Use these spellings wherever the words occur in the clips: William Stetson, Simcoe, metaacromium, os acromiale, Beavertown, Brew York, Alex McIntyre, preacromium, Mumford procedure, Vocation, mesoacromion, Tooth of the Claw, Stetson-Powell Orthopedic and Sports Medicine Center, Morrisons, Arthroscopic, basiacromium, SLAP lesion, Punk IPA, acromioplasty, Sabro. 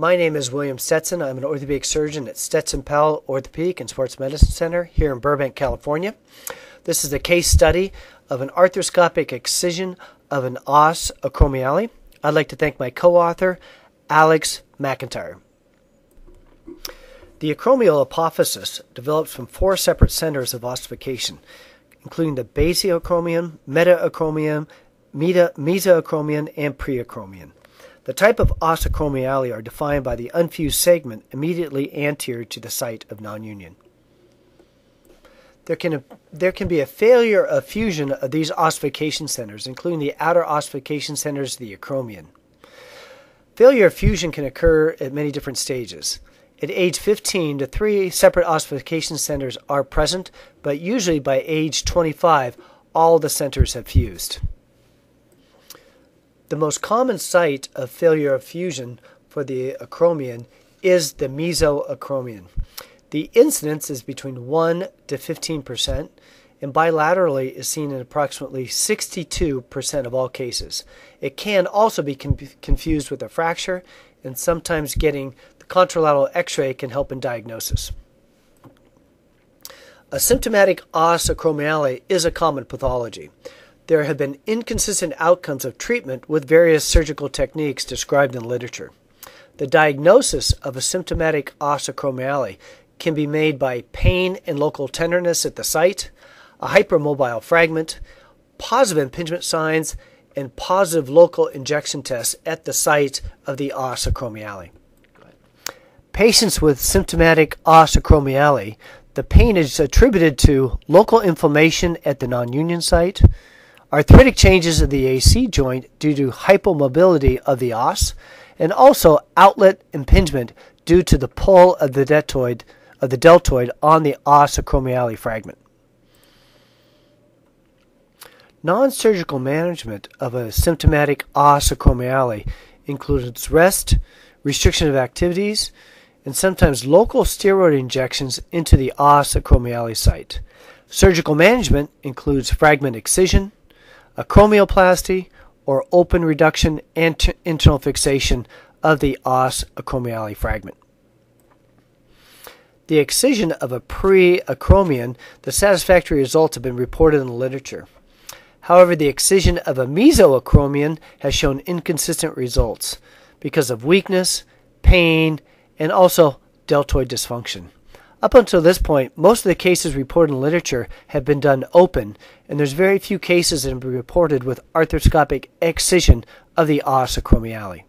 My name is William Stetson. I'm an orthopedic surgeon at Stetson-Powell Orthopedic and Sports Medicine Center here in Burbank, California. This is a case study of an arthroscopic excision of an os acromiale. I'd like to thank my co-author, Alex McIntyre. The acromial apophysis develops from four separate centers of ossification, including the basiacromium, metaacromium, mesoacromion, and preacromium. The type of os acromiale are defined by the unfused segment immediately anterior to the site of non-union. There can be a failure of fusion of these ossification centers, including the outer ossification centers of the acromion. Failure of fusion can occur at many different stages. At age 15, the three separate ossification centers are present, but usually by age 25, all the centers have fused. The most common site of failure of fusion for the acromion is the mesoacromion. The incidence is between 1 to 15%, and bilaterally is seen in approximately 62% of all cases. It can also be confused with a fracture, and sometimes getting the contralateral x-ray can help in diagnosis. A symptomatic os acromiale is a common pathology. There have been inconsistent outcomes of treatment with various surgical techniques described in literature. The diagnosis of a symptomatic os acromiale can be made by pain and local tenderness at the site, a hypermobile fragment, positive impingement signs, and positive local injection tests at the site of the os acromiale. Patients with symptomatic os acromiale, the pain is attributed to local inflammation at the non-union site, arthritic changes of the AC joint due to hypomobility of the os, and also outlet impingement due to the pull of the deltoid on the os acromiale fragment. Non-surgical management of a symptomatic os acromiale includes rest, restriction of activities, and sometimes local steroid injections into the os acromiale site. Surgical management includes fragment excision, acromioplasty, or open reduction and internal fixation of the os acromiale fragment. The excision of a preacromion, the satisfactory results have been reported in the literature. However, the excision of a mesoacromion has shown inconsistent results because of weakness, pain, and also deltoid dysfunction. Up until this point, most of the cases reported in literature have been done open, and there's very few cases that have been reported with arthroscopic excision of the os acromiale.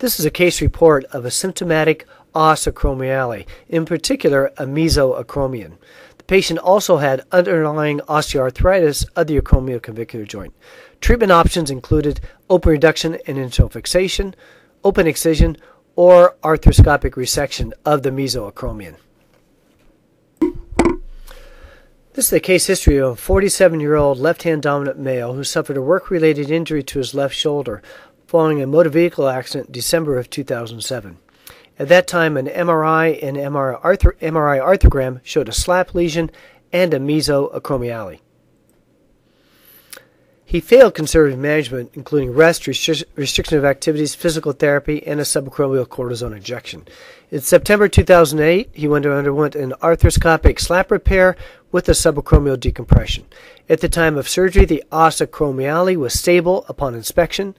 This is a case report of a symptomatic os acromiale, in particular a mesoacromion. The patient also had underlying osteoarthritis of the acromioclavicular joint. Treatment options included open reduction and internal fixation, open excision, or arthroscopic resection of the mesoacromion. This is the case history of a 47-year-old left-hand dominant male who suffered a work-related injury to his left shoulder following a motor vehicle accident in December of 2007. At that time, an MRI and MRI arthrogram showed a SLAP lesion and a mesoacromiale. He failed conservative management, including rest, restriction of activities, physical therapy, and a subacromial cortisone injection. In September 2008, he underwent an arthroscopic slap repair with a subacromial decompression. At the time of surgery, the os acromiale was stable upon inspection.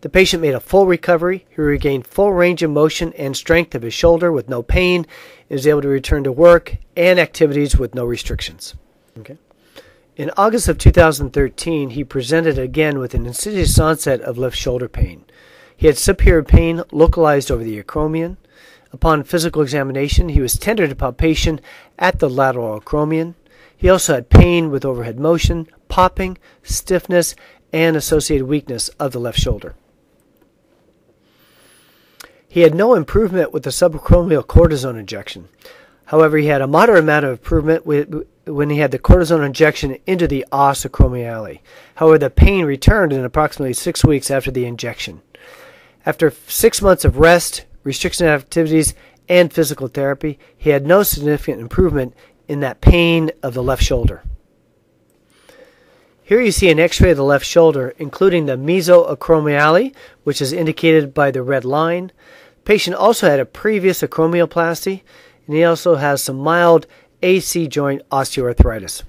The patient made a full recovery. He regained full range of motion and strength of his shoulder with no pain, and was able to return to work and activities with no restrictions. Okay. In August of 2013, he presented again with an insidious onset of left shoulder pain. He had superior pain localized over the acromion. Upon physical examination, he was tender to palpation at the lateral acromion. He also had pain with overhead motion, popping, stiffness, and associated weakness of the left shoulder. He had no improvement with the subacromial cortisone injection. However, he had a moderate amount of improvement when he had the cortisone injection into the os acromiale. However, the pain returned in approximately 6 weeks after the injection. After 6 months of rest, restriction of activities, and physical therapy, he had no significant improvement in that pain of the left shoulder. Here you see an x-ray of the left shoulder, including the mesoacromiale, which is indicated by the red line, Patient also had a previous acromioplasty, and he also has some mild AC joint osteoarthritis.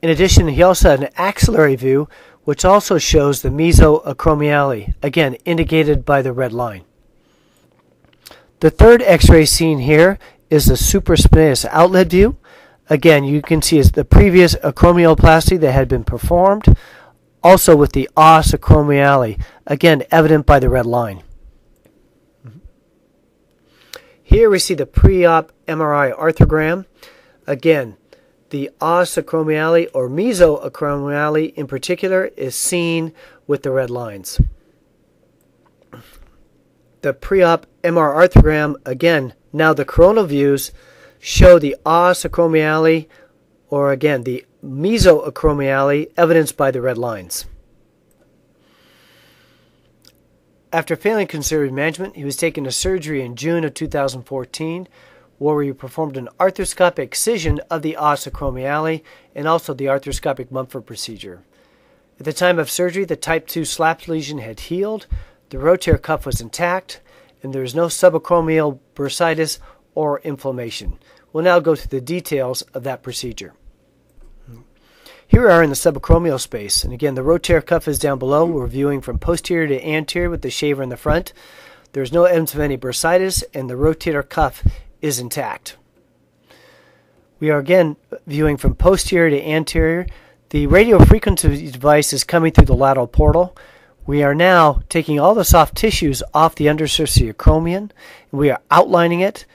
In addition, he also had an axillary view, which also shows the mesoacromiale, again indicated by the red line. The third x-ray seen here is the supraspinatus outlet view. Again, you can see it's the previous acromioplasty that had been performed, also with the os acromiale, again evident by the red line. Here we see the pre-op MRI arthrogram. Again, the os acromiale or mesoacromiale in particular is seen with the red lines. The pre-op MR arthrogram, again, now the coronal views show the os acromiale or again the mesoacromiale evidenced by the red lines. After failing conservative management, he was taken to surgery in June of 2014, where we performed an arthroscopic excision of the os acromiale and also the arthroscopic Mumford procedure. At the time of surgery, the type 2 SLAP lesion had healed, the rotator cuff was intact, and there was no subacromial bursitis or inflammation. We'll now go through the details of that procedure. Here we are in the subacromial space, and again the rotator cuff is down below. We're viewing from posterior to anterior with the shaver in the front. There's no evidence of any bursitis, and the rotator cuff is intact. We are again viewing from posterior to anterior. The radiofrequency device is coming through the lateral portal. We are now taking all the soft tissues off the undersurface of the acromion, and we are outlining it.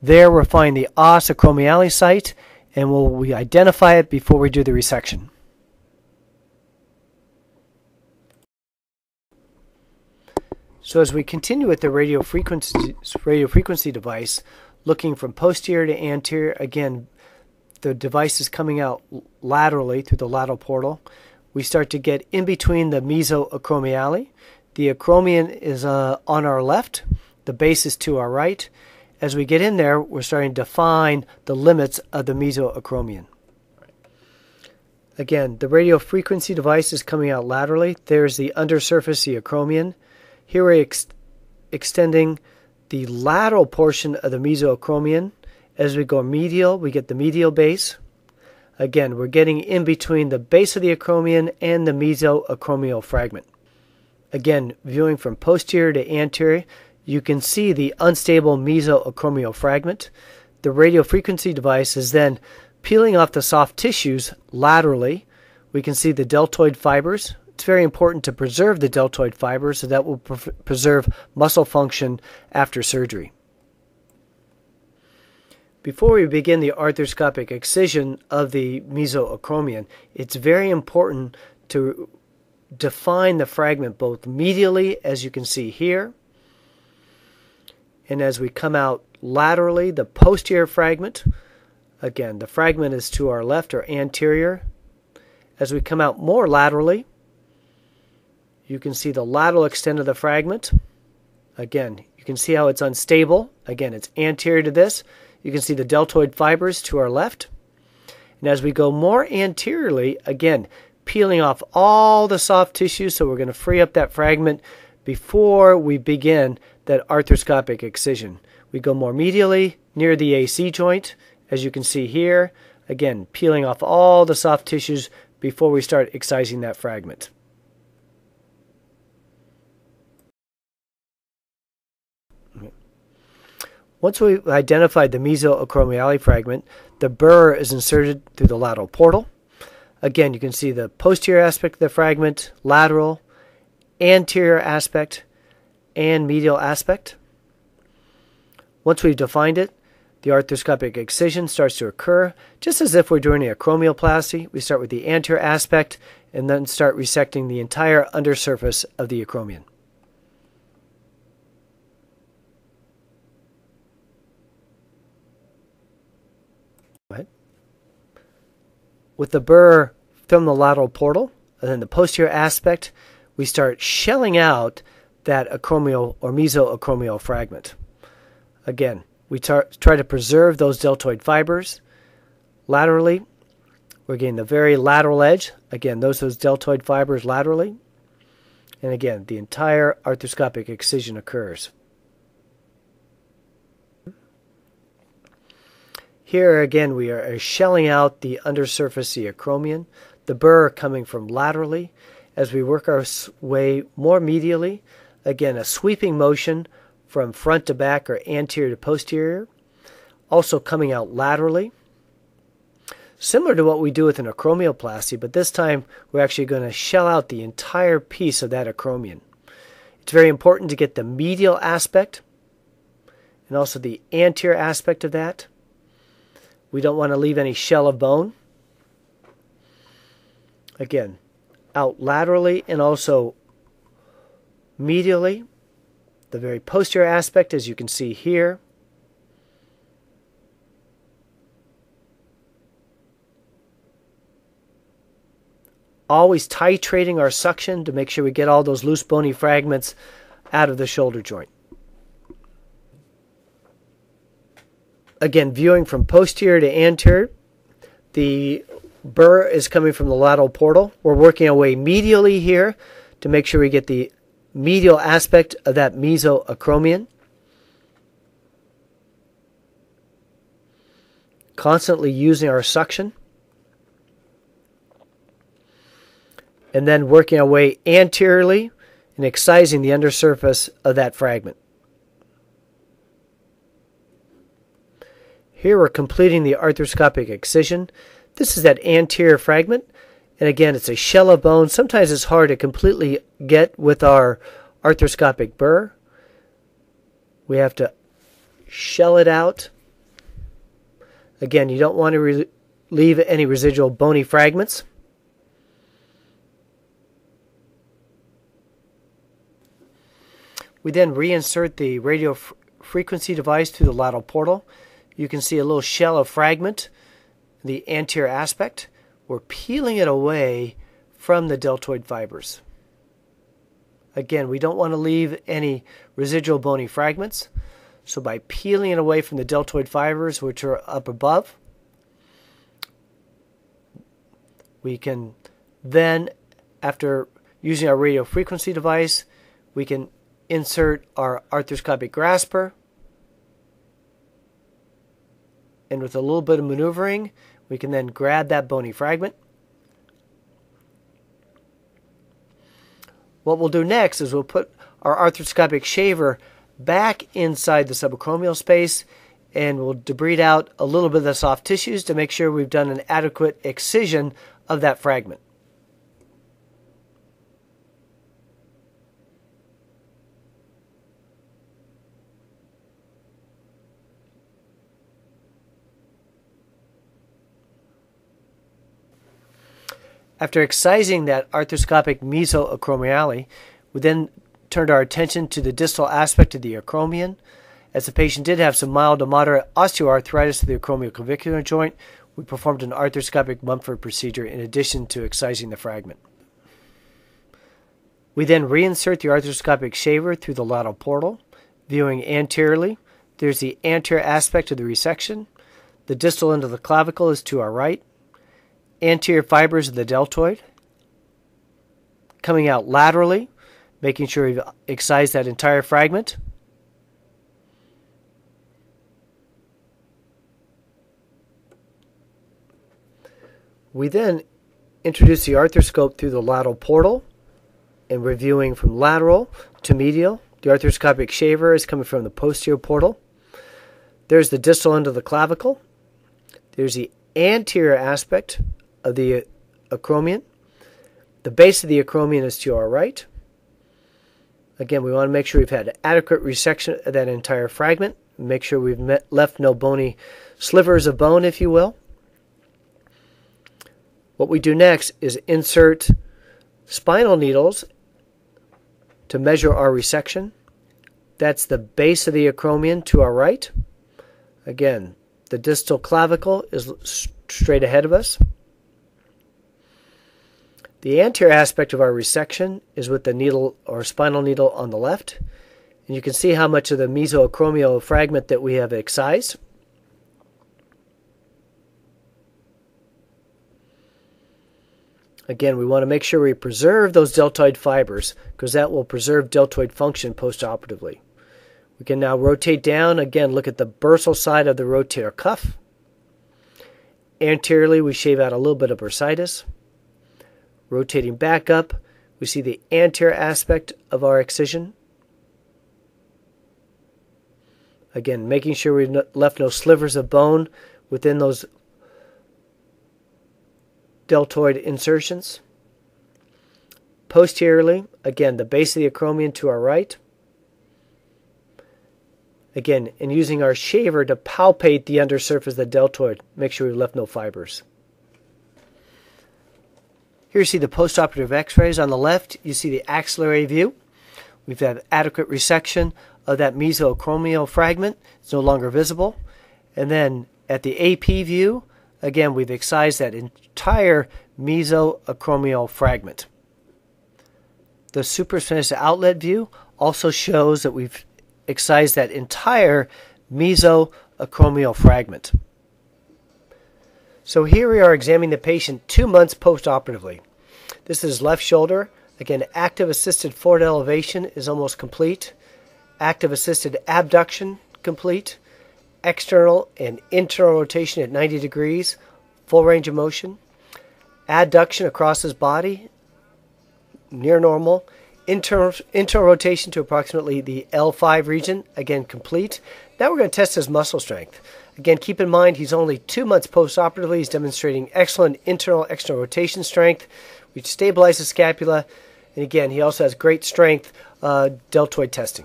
There we'll find the os acromiale site, and we identify it before we do the resection. So as we continue with the radiofrequency device, looking from posterior to anterior, again, the device is coming out laterally through the lateral portal. We start to get in between the mesoacromiale. The acromion is on our left, the base is to our right. As we get in there, we're starting to define the limits of the mesoacromion. Again, the radiofrequency device is coming out laterally. There's the undersurface, the acromion. Here we're extending the lateral portion of the mesoacromion. As we go medial, we get the medial base. Again, we're getting in between the base of the acromion and the mesoacromial fragment. Again, viewing from posterior to anterior, you can see the unstable mesoacromial fragment. The radiofrequency device is then peeling off the soft tissues laterally. We can see the deltoid fibers. It's very important to preserve the deltoid fibers, so that will preserve muscle function after surgery. Before we begin the arthroscopic excision of the mesoacromion, it's very important to define the fragment both medially, as you can see here, and as we come out laterally, the posterior fragment. Again, the fragment is to our left or anterior. As we come out more laterally, you can see the lateral extent of the fragment. Again, you can see how it's unstable. Again, it's anterior to this. You can see the deltoid fibers to our left. And as we go more anteriorly, again, peeling off all the soft tissue, so we're going to free up that fragment before we begin that arthroscopic excision. We go more medially near the AC joint, as you can see here, again peeling off all the soft tissues before we start excising that fragment. Once we've identified the mesoacromiale fragment, the burr is inserted through the lateral portal. Again, you can see the posterior aspect of the fragment, lateral, anterior aspect, and medial aspect. Once we've defined it, the arthroscopic excision starts to occur. Just as if we're doing an acromioplasty, we start with the anterior aspect and then start resecting the entire undersurface of the acromion. With the burr from the lateral portal and then the posterior aspect, we start shelling out that acromial or mesoacromial fragment. Again, we try to preserve those deltoid fibers. Laterally, we're getting the very lateral edge. Again, those deltoid fibers laterally. And again, the entire arthroscopic excision occurs. Here again, we are shelling out the undersurface, the acromion, the burr coming from laterally. As we work our way more medially, again, a sweeping motion from front to back or anterior to posterior, also coming out laterally. Similar to what we do with an acromioplasty, but this time we're actually going to shell out the entire piece of that acromion. It's very important to get the medial aspect and also the anterior aspect of that. We don't want to leave any shell of bone. Again, out laterally and also medially. The very posterior aspect, as you can see here. Always titrating our suction to make sure we get all those loose bony fragments out of the shoulder joint. Again, viewing from posterior to anterior, the burr is coming from the lateral portal. We're working our way medially here to make sure we get the medial aspect of that mesoacromion. Constantly using our suction. And then working our way anteriorly and excising the undersurface of that fragment. Here we're completing the arthroscopic excision. This is that anterior fragment, and again it's a shell of bone. Sometimes it's hard to completely get with our arthroscopic burr. We have to shell it out. Again, you don't want to leave any residual bony fragments. We then reinsert the radio frequency device through the lateral portal. You can see a little shell of fragment, the anterior aspect. We're peeling it away from the deltoid fibers. Again, we don't want to leave any residual bony fragments. So by peeling it away from the deltoid fibers, which are up above, we can then, after using our radio frequency device, we can insert our arthroscopic grasper, and with a little bit of maneuvering we can then grab that bony fragment. What we'll do next is we'll put our arthroscopic shaver back inside the subacromial space, and we'll debride out a little bit of the soft tissues to make sure we've done an adequate excision of that fragment. After excising that arthroscopic mesoacromiale, we then turned our attention to the distal aspect of the acromion. As the patient did have some mild to moderate osteoarthritis of the acromioclavicular joint, we performed an arthroscopic Mumford procedure in addition to excising the fragment. We then reinsert the arthroscopic shaver through the lateral portal, viewing anteriorly. There's the anterior aspect of the resection. The distal end of the clavicle is to our right. Anterior fibers of the deltoid coming out laterally, making sure we've excised that entire fragment. We then introduce the arthroscope through the lateral portal and reviewing from lateral to medial. The arthroscopic shaver is coming from the posterior portal. There's the distal end of the clavicle. There's the anterior aspect of the acromion. The base of the acromion is to our right. Again, we want to make sure we've had adequate resection of that entire fragment. Make sure we've left no bony slivers of bone, if you will. What we do next is insert spinal needles to measure our resection. That's the base of the acromion to our right. Again, the distal clavicle is straight ahead of us. The anterior aspect of our resection is with the needle or spinal needle on the left. And you can see how much of the mesoacromial fragment that we have excised. Again, we want to make sure we preserve those deltoid fibers because that will preserve deltoid function postoperatively. We can now rotate down. Again, look at the bursal side of the rotator cuff. Anteriorly, we shave out a little bit of bursitis. Rotating back up, we see the anterior aspect of our excision. Again, making sure we've left no slivers of bone within those deltoid insertions. Posteriorly, again, the base of the acromion to our right. Again, and using our shaver to palpate the undersurface of the deltoid, make sure we've left no fibers. Here you see the postoperative x-rays. On the left, you see the axillary view. We've had adequate resection of that mesoacromial fragment. It's no longer visible. And then at the AP view, again, we've excised that entire mesoacromial fragment. The supraspinatus outlet view also shows that we've excised that entire mesoacromial fragment. So here we are examining the patient 2 months postoperatively. This is left shoulder. Again, active assisted forward elevation is almost complete. Active assisted abduction complete. External and internal rotation at 90 degrees, full range of motion. Adduction across his body, near normal. Internal rotation to approximately the L5 region, again complete. Now we're going to test his muscle strength. Again, keep in mind he's only 2 months postoperatively. He's demonstrating excellent internal, external rotation strength. We stabilize the scapula, and again, he also has great strength deltoid testing.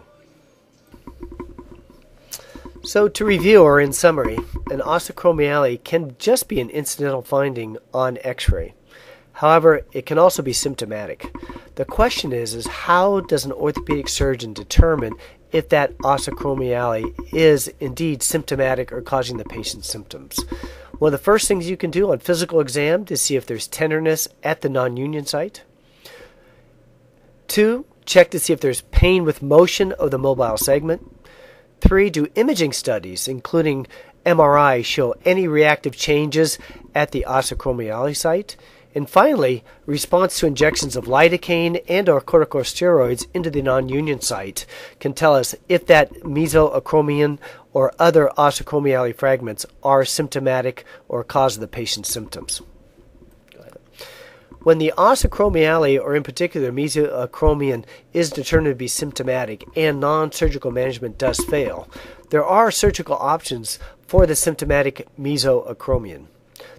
So to review, or in summary, an os acromiale can just be an incidental finding on x-ray. However, it can also be symptomatic. The question is how does an orthopedic surgeon determine if that os acromiale is indeed symptomatic or causing the patient symptoms? One of the first things you can do on physical exam to see if there's tenderness at the non-union site. 2, check to see if there's pain with motion of the mobile segment. 3, do imaging studies, including MRI, show any reactive changes at the os acromiale site. And finally, response to injections of lidocaine and or corticosteroids into the non-union site can tell us if that mesoacromion or other os acromiale fragments are symptomatic or cause the patient's symptoms. When the os acromiale, or in particular mesoacromion, is determined to be symptomatic and non-surgical management does fail, there are surgical options for the symptomatic mesoacromion.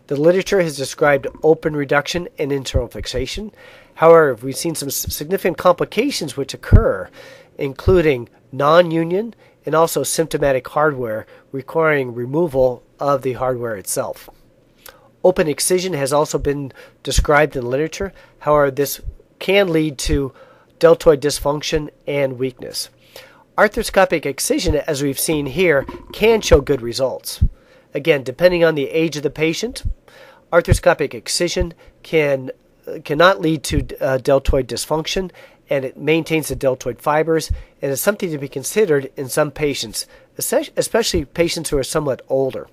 The literature has described open reduction and internal fixation. However, we've seen some significant complications which occur, including non-union and also symptomatic hardware requiring removal of the hardware itself. Open excision has also been described in literature. However, this can lead to deltoid dysfunction and weakness. Arthroscopic excision, as we've seen here, can show good results. Again, depending on the age of the patient, arthroscopic excision cannot lead to deltoid dysfunction, and it maintains the deltoid fibers, and is something to be considered in some patients, especially patients who are somewhat older.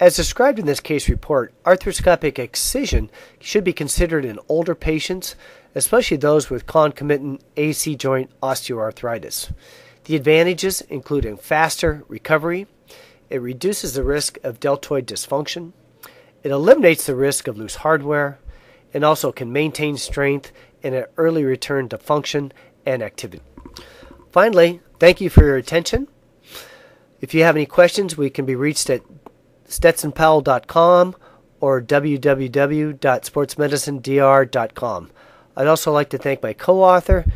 As described in this case report, arthroscopic excision should be considered in older patients, especially those with concomitant AC joint osteoarthritis. The advantages including faster recovery, it reduces the risk of deltoid dysfunction, it eliminates the risk of loose hardware, and also can maintain strength and an early return to function and activity. Finally, thank you for your attention. If you have any questions, we can be reached at stetsonpowell.com or www.sportsmedicinedr.com. I'd also like to thank my co-author,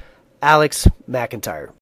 Alex McIntyre.